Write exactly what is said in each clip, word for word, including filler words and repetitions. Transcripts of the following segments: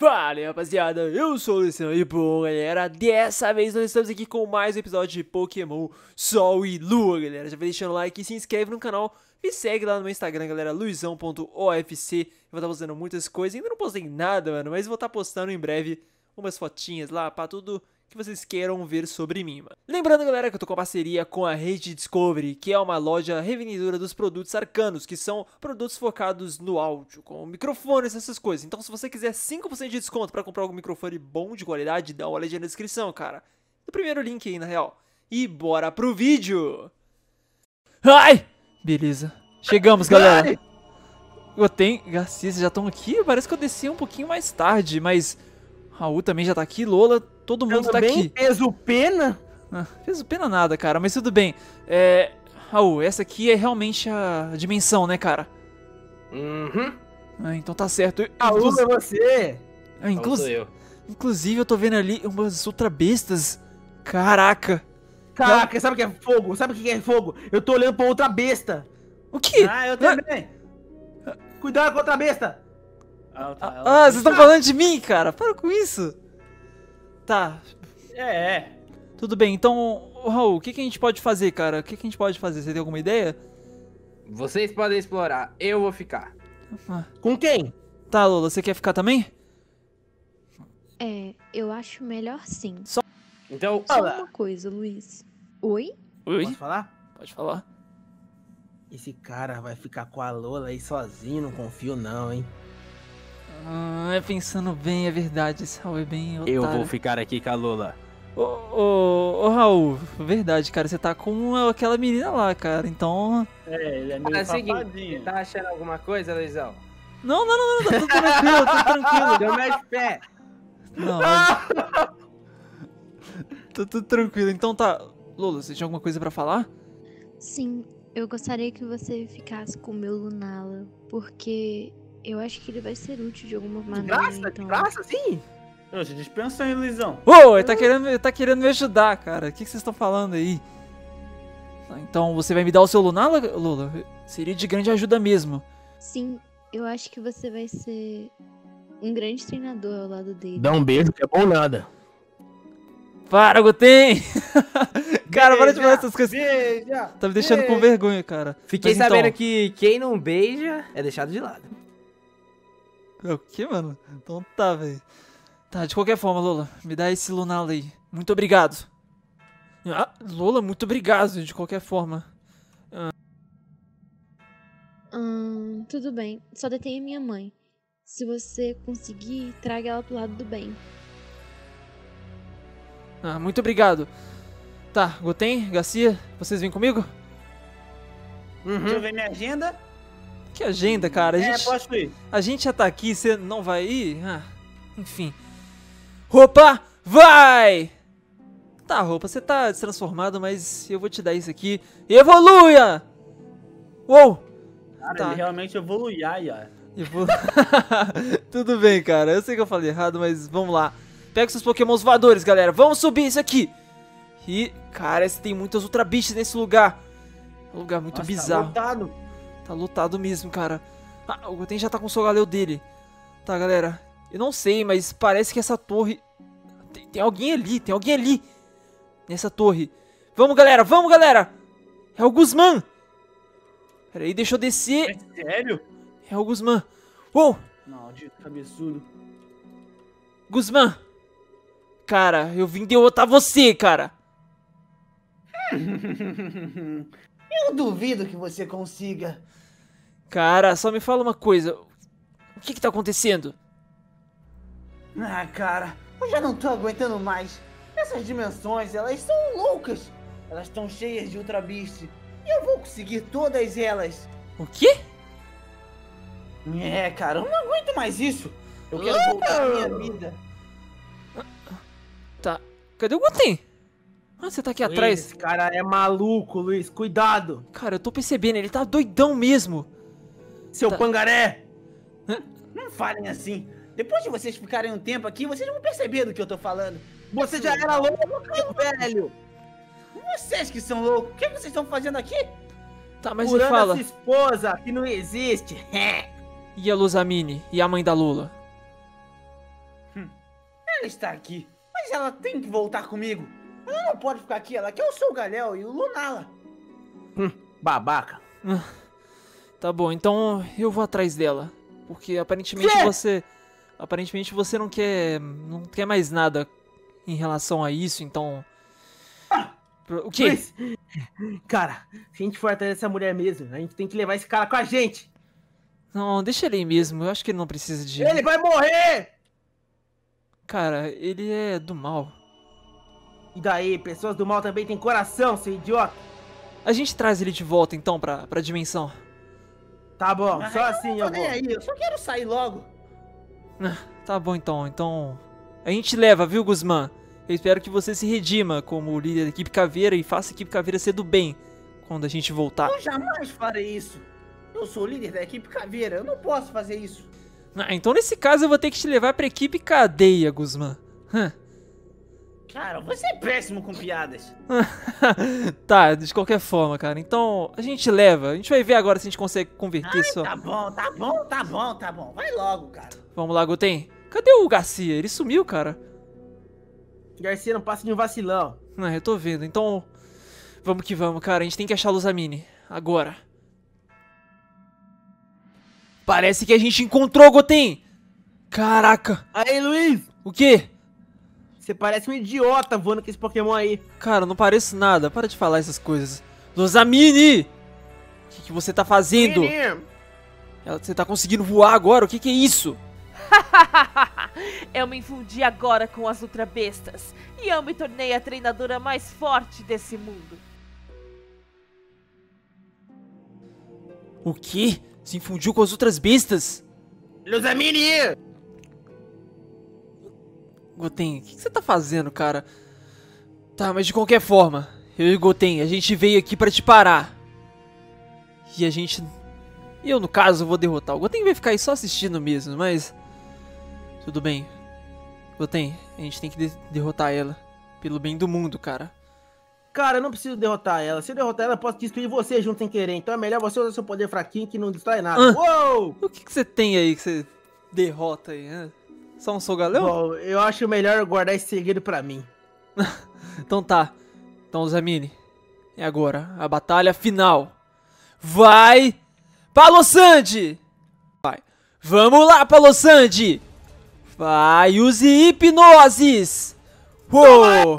Fala, rapaziada, eu sou o Luizão e bom, galera, dessa vez nós estamos aqui com mais um episódio de Pokémon Sol e Lua, galera. Já vai deixando o like, se inscreve no canal, me segue lá no meu Instagram, galera, luizão ponto ofc. Eu vou estar postando muitas coisas, ainda não postei nada, mano, mas vou estar postando em breve umas fotinhas lá pra tudo que vocês queiram ver sobre mim, mano. Lembrando, galera, que eu tô com a parceria com a Rede Discovery, que é uma loja revendedora dos produtos arcanos, que são produtos focados no áudio, com microfones, essas coisas. Então, se você quiser cinco por cento de desconto pra comprar algum microfone bom de qualidade, dá uma olhadinha na descrição, cara. No primeiro link aí, na real. E bora pro vídeo! Ai! Beleza. Chegamos, galera. Ai! Eu tenho... Vocês já estão aqui? Parece que eu desci um pouquinho mais tarde, mas... Raul também já tá aqui, Lola, todo mundo tá aqui. Peso pena? Ah, peso pena nada, cara, mas tudo bem. É, Raul, essa aqui é realmente a dimensão, né, cara? Uhum. Ah, então tá certo. Eu, Raul, inclu... é você! Ah, inclu... Raul sou eu. Inclusive, eu tô vendo ali umas ultra bestas. Caraca! Caraca, eu... sabe o que é fogo? Sabe o que é fogo? Eu tô olhando pra outra besta. O quê? Ah, eu também. Ah. Cuidado com a outra besta. Ah, tá, ah, ah vocês estão falando de mim, cara? Para com isso. Tá. É, é. Tudo bem, então, Raul, o que, que a gente pode fazer, cara? O que, que a gente pode fazer? Você tem alguma ideia? Vocês podem explorar, eu vou ficar. Ah. Com quem? Tá, Lola, você quer ficar também? É, eu acho melhor sim. Só, então, Só uma coisa, Luiz. Oi? Oi? Pode falar? Pode falar. Esse cara vai ficar com a Lola aí sozinho, não confio não, hein? Ah, é pensando bem, é verdade, esse Raul é bem otário. Eu vou ficar aqui com a Lola. Ô, ô, ô, Raul, verdade, cara, você tá com aquela menina lá, cara, então... É, ele é meio ah, safadinho. Você tá achando alguma coisa, Luizão? Não, não, não, não, tá tudo tranquilo, tá tudo tranquilo. Deu mais pé. Não, mas... Tá tudo tranquilo, então tá... Lola, você tinha alguma coisa pra falar? Sim, eu gostaria que você ficasse com o meu Lunala, porque... Eu acho que ele vai ser útil de alguma maneira. De graça? Então... De graça, sim? Eu já dispenso aí, Luizão. Ô, oh, ele tá querendo, ele tá querendo me ajudar, cara. O que, que vocês estão falando aí? Então, você vai me dar o seu Lunala, Lula? Seria de grande ajuda mesmo. Sim, eu acho que você vai ser um grande treinador ao lado dele. Dá um beijo que é bom nada. Para, Goten! Cara, beija, para de falar essas coisas. Beija, tá me deixando beija. com vergonha, cara. Fiquei Mas, sabendo então... que quem não beija é deixado de lado. O que, mano? Então tá, velho. Tá, de qualquer forma, Lola, me dá esse Lunala aí. Muito obrigado. Ah, Lola, muito obrigado, de qualquer forma. Ah. Hum, tudo bem. Só detenha minha mãe. Se você conseguir, traga ela pro lado do bem. Ah, muito obrigado. Tá, Goten, Garcia, vocês vêm comigo? Uhum. Deixa eu ver minha agenda. Que agenda, cara? A gente, é, posso ir. A gente já tá aqui, você não vai ir? Ah, enfim. Roupa, vai! Tá, roupa, você tá transformado, mas eu vou te dar isso aqui. Evoluia! Uou! Cara, tá. Ele realmente evoluia, ia. Evolu... Tudo bem, cara. Eu sei que eu falei errado, mas vamos lá. Pega seus pokémons voadores, galera. Vamos subir isso aqui. E, cara, tem muitas ultra bichas nesse lugar. Um lugar muito Nossa, bizarro. Tá lotado. Tá lotado mesmo, cara. Ah, o Goten já tá com o Solgaleo dele. Tá, galera. Eu não sei, mas parece que essa torre... Tem, tem alguém ali, tem alguém ali. Nessa torre. Vamos, galera, vamos, galera. É o Guzman. Pera aí, deixa eu descer. É sério? É o Guzman. Uou. Não, de cabeçudo. Guzman. Cara, eu vim derrotar você, cara. Eu duvido que você consiga. Cara, só me fala uma coisa. O que que tá acontecendo? Ah, cara, eu já não tô aguentando mais. Essas dimensões, elas são loucas. Elas estão cheias de Ultra Beast. E eu vou conseguir todas elas. O quê? É, cara, eu não aguento mais isso. Eu quero oh! voltar à minha vida. Tá, cadê o Goten? Ah, você tá aqui Luiz, atrás. Esse cara é maluco, Luiz. Cuidado. Cara, eu tô percebendo. Ele tá doidão mesmo. Seu tá. pangaré. Hã? Não falem assim. Depois de vocês ficarem um tempo aqui, vocês vão perceber do que eu tô falando. Você já era louco, velho. Vocês que são loucos. O que vocês estão fazendo aqui? Tá, mas me fala. Curando essa esposa que não existe. E a Lusamine? E a mãe da Lola? Hum. Ela está aqui, mas ela tem que voltar comigo. Ela não pode ficar aqui, ela quer o Solgaleo e o Lunala. Hum, babaca. Tá bom, então eu vou atrás dela. Porque aparentemente que? você... Aparentemente você não quer... Não quer mais nada em relação a isso, então... Ah, o quê? Mas, cara, se a gente for atrás dessa mulher mesmo, a gente tem que levar esse cara com a gente. Não, deixa ele aí mesmo. Eu acho que ele não precisa de... Ele vai morrer! Cara, ele é do mal. E daí? Pessoas do mal também têm coração, seu idiota. A gente traz ele de volta, então, pra, pra dimensão. Tá bom, ah, só eu assim, eu vou. Aí, eu só quero sair logo. Ah, tá bom, então. Então, a gente leva, viu, Guzmán? Eu espero que você se redima como líder da Equipe Caveira e faça a Equipe Caveira ser do bem quando a gente voltar. Eu jamais farei isso. Eu sou o líder da Equipe Caveira, eu não posso fazer isso. Ah, então nesse caso eu vou ter que te levar pra Equipe Cadeia, Guzmán. Hum. Cara, você é péssimo com piadas. Tá, de qualquer forma, cara. Então, a gente leva. A gente vai ver agora se a gente consegue converter. Ai, só. Tá bom, tá bom, tá bom, tá bom. Vai logo, cara. Vamos lá, Goten. Cadê o Garcia? Ele sumiu, cara. Garcia não passa de um vacilão. Ah, eu tô vendo. Então, vamos que vamos, cara. A gente tem que achar a Lusamine. Agora. Parece que a gente encontrou, Goten. Caraca. Aí, Luiz. O quê? Você parece um idiota voando com esse Pokémon aí. Cara, não pareço nada. Para de falar essas coisas. Lusamine! O que, que você tá fazendo? Ela, você tá conseguindo voar agora? O que, que é isso? Eu me infundi agora com as Ultra Bestas. E eu me tornei a treinadora mais forte desse mundo. O quê? Se infundiu com as Ultras Bestas? Lusamine! Goten, o que você tá fazendo, cara? Tá, mas de qualquer forma, eu e Goten, a gente veio aqui pra te parar. E a gente... Eu, no caso, vou derrotar. O Goten vai ficar aí só assistindo mesmo, mas... Tudo bem. Goten, a gente tem que de derrotar ela. Pelo bem do mundo, cara. Cara, eu não preciso derrotar ela. Se eu derrotar ela, eu posso destruir você junto sem querer. Então é melhor você usar seu poder fraquinho que não destrói nada. Ah, uou! O que você tem aí que você derrota aí, né? Só um Solgaleo? Bom, eu acho melhor guardar esse segredo pra mim. Então tá. Então, Lusamine, é agora. A batalha final. Vai, Palossand! Vai. Vamos lá, Palossand! Vai, use hipnoses! Uou!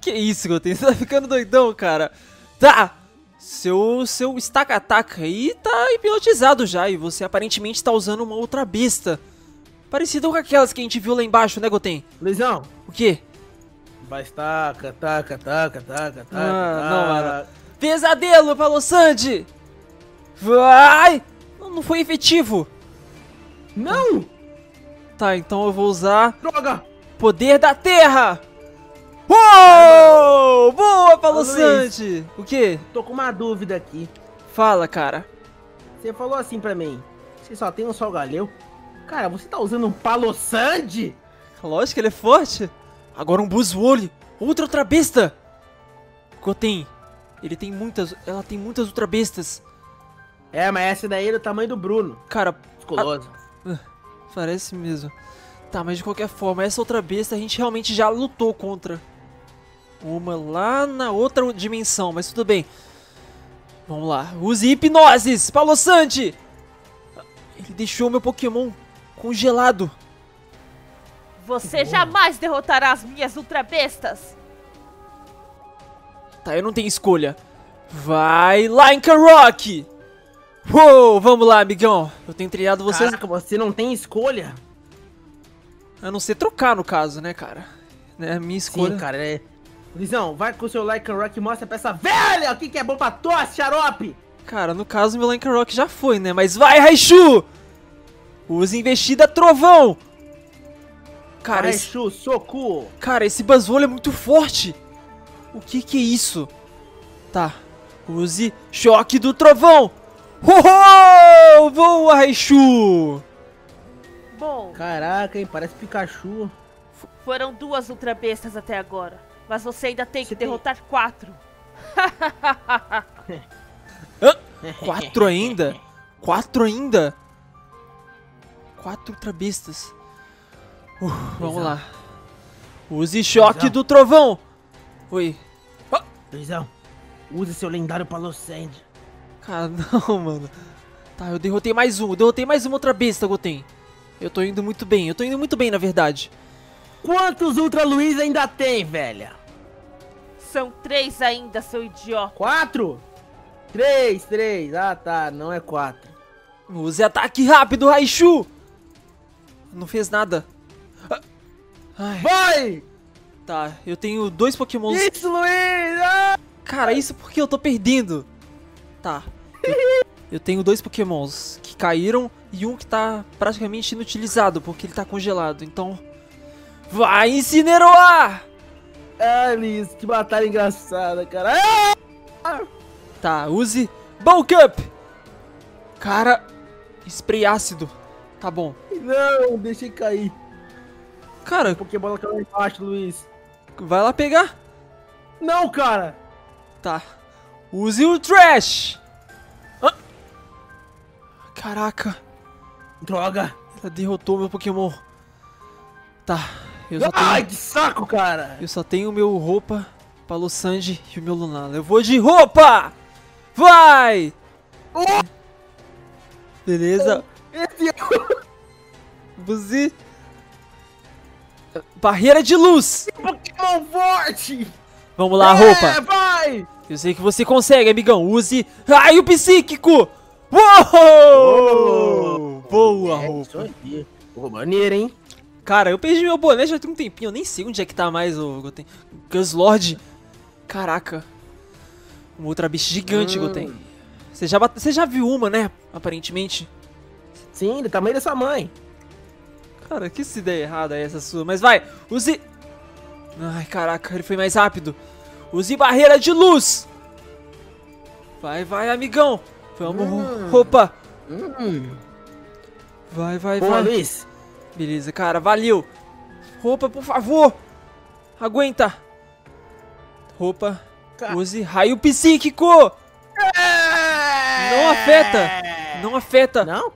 Que isso, Goten? Você tá ficando doidão, cara. Tá! Seu, seu estaca-ataca aí tá hipnotizado já, e você aparentemente tá usando uma outra besta. Parecida com aquelas que a gente viu lá embaixo, né, Goten? Luizão! O quê? Vai, taca, taca, taca, taca, taca. Ah, não, mano. Pesadelo, Palossand! Vai! Não, não foi efetivo. Não! Tá, então eu vou usar... Droga! Poder da Terra! Uou! Boa, Palossand! O quê? Tô com uma dúvida aqui. Fala, cara. Você falou assim pra mim, você só tem um Solgaleo? Cara, você tá usando um Palossand? Lógico que ele é forte. Agora um Buzzwole, outra outra besta. Goten, ele tem muitas, ela tem muitas outra bestas. É, mas essa daí é do tamanho do Bruno. Cara, musculoso. A... Parece mesmo. Tá, mas de qualquer forma, essa outra besta a gente realmente já lutou contra. Uma lá na outra dimensão, mas tudo bem. Vamos lá, use hipnoses, Palossand! Ele deixou meu Pokémon congelado. Você jamais derrotará as minhas Ultra Bestas! Tá, eu não tenho escolha. Vai, Lycanroc! Uou, vamos lá, amigão. Eu tenho treinado vocês... Caraca, você não tem escolha? A não ser trocar, no caso, né, cara? Né, minha escolha... Sim, cara, é... Luizão, vai com o seu Lycanroc e mostra pra essa velha o que, que é bom pra tosse, xarope! Cara, no caso, meu Lycanroc já foi, né? Mas vai, Raichu! Usa investida trovão! Cara, Raichu, esse... soco! Cara, esse Buzzwole é muito forte! O que que é isso? Tá, use choque do trovão! Ho-ho! Voa, Raichu! Bom... Caraca, hein? Parece Pikachu. Foram duas Ultra Bestas até agora. Mas você ainda tem você que tem... derrotar quatro. Hã? Quatro ainda? Quatro ainda? quatro Ultra Bestas. Uh, vamos lá. Use choque Luizão. do trovão. Oi. Ah. Luizão, use seu lendário Palossand. Cara, não, mano. Tá, eu derrotei mais um. Eu derrotei mais uma Ultra Besta, Goten. Eu tô indo muito bem. Eu tô indo muito bem, na verdade. Quantos Ultra Luiz ainda tem, velha? São três ainda, seu idiota. Quatro? Três, três. Ah, tá. Não é quatro. Use ataque rápido, Raichu. Não fez nada. Ai. Vai! Tá, eu tenho dois Pokémons. Isso, Luiz! Ah! Cara, isso porque eu tô perdendo. Tá. Eu, eu tenho dois Pokémons que caíram e um que tá praticamente inutilizado, porque ele tá congelado. Então, vai, Incineroar! Ai, Luiz, que batalha engraçada, cara. Ah! Tá, use Bulk Up. Cara, spray ácido. Tá bom. Não, deixei cair. Cara, o Pokébola caiu embaixo, Luiz. Vai lá pegar. Não, cara. Tá. Use o Trash. Ah. Caraca. Droga. Ela derrotou meu Pokémon. Tá. Eu só Ai, tenho... que saco, cara. Eu só tenho meu roupa, Palossand e o meu Lunala. Eu vou de roupa. Vai. Oh. Beleza. Buzi. Barreira de luz! Pokémon forte! Vamos lá, é, roupa! Vai! Eu sei que você consegue, amigão! Use raio psíquico! Uou! Oh, boa, é, roupa! Pô, maneiro, hein? Cara, eu perdi meu boné já tem um tempinho, eu nem sei onde é que tá mais o Goten. Guzzlord! Caraca! Uma outra bicha gigante, hum. Goten. Você já, bate... você já viu uma, né? Aparentemente. Sim, do tamanho da sua mãe. Cara, que ideia errada é essa sua? Mas vai, use... Ai, caraca, ele foi mais rápido. Use barreira de luz. Vai, vai, amigão. Vamos, hum. roupa. Hum. Vai, vai, Boa, vai. Luiz. Beleza, cara, valeu. Roupa, por favor. Aguenta. Roupa, Car... use raio psíquico. É... Não afeta. Não afeta. Não?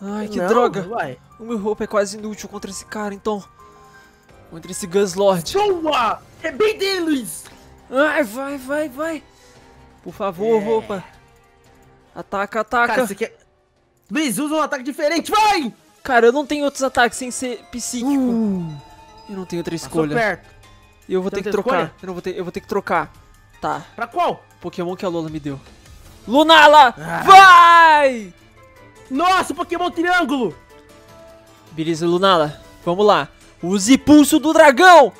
Ai, que Não, droga. Vai. O meu roupa é quase inútil contra esse cara, então. Contra esse Guzzlord. Boa! É bem deles! Ai, vai, vai, vai! Por favor, é. roupa. Ataca, ataca. Cara, você quer... Luiz, usa um ataque diferente, vai! Cara, eu não tenho outros ataques sem ser psíquico. Uh, eu não tenho outra escolha. Perto. Eu vou Tem ter que trocar. Escolha? Eu não vou ter, eu vou ter que trocar. Tá. Pra qual? Pokémon que a Lola me deu. Lunala! Ah. Vai! Nossa, Pokémon Triângulo! Beleza, Lunala. Vamos lá. Use pulso do dragão.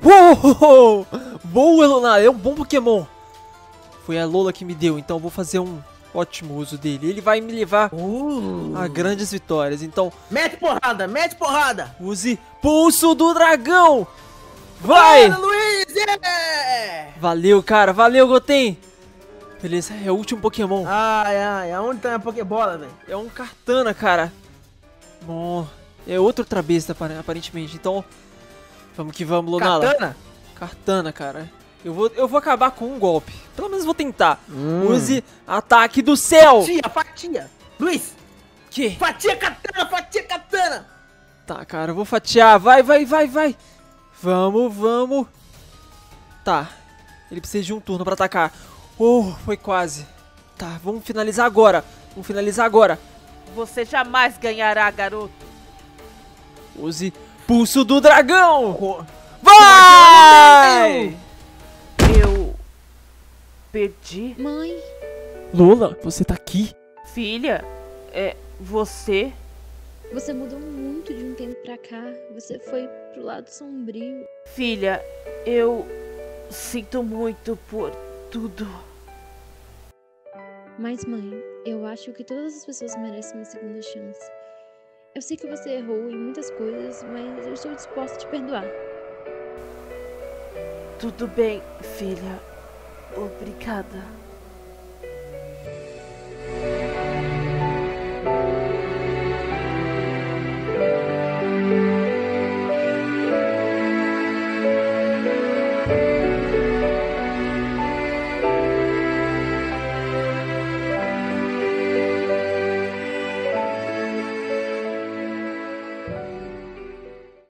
Uou! Boa, Lunala. É um bom Pokémon. Foi a Lola que me deu, então eu vou fazer um ótimo uso dele. Ele vai me levar uh. a grandes vitórias, então... Mete porrada, mete porrada. Use pulso do dragão. Vai! Olha, Luiz! Yeah! Valeu, cara. Valeu, Goten. Beleza, é o último Pokémon. Ai, ai. Aonde tá a Pokébola, velho? É um Kartana, cara. Bom, é outro Ultra Besta, aparentemente, então vamos que vamos, Lunala. Kartana? Kartana, cara. Eu vou, eu vou acabar com um golpe, pelo menos vou tentar. Hum. Use ataque do céu. Fatia, fatia. Luiz. Que? Fatia Kartana, fatia Kartana. Tá, cara, eu vou fatiar, vai, vai, vai, vai. Vamos, vamos. Tá, ele precisa de um turno pra atacar. Oh, foi quase. Tá, vamos finalizar agora, vamos finalizar agora. Você jamais ganhará, garoto. Use pulso do dragão. Vai! Eu perdi. Mãe. Lola, você tá aqui? Filha, é você? Você mudou muito de um tempo pra cá. Você foi pro lado sombrio. Filha, eu sinto muito por tudo. Mas, mãe, eu acho que todas as pessoas merecem uma segunda chance. Eu sei que você errou em muitas coisas, mas eu estou disposta a te perdoar. Tudo bem, filha. Obrigada.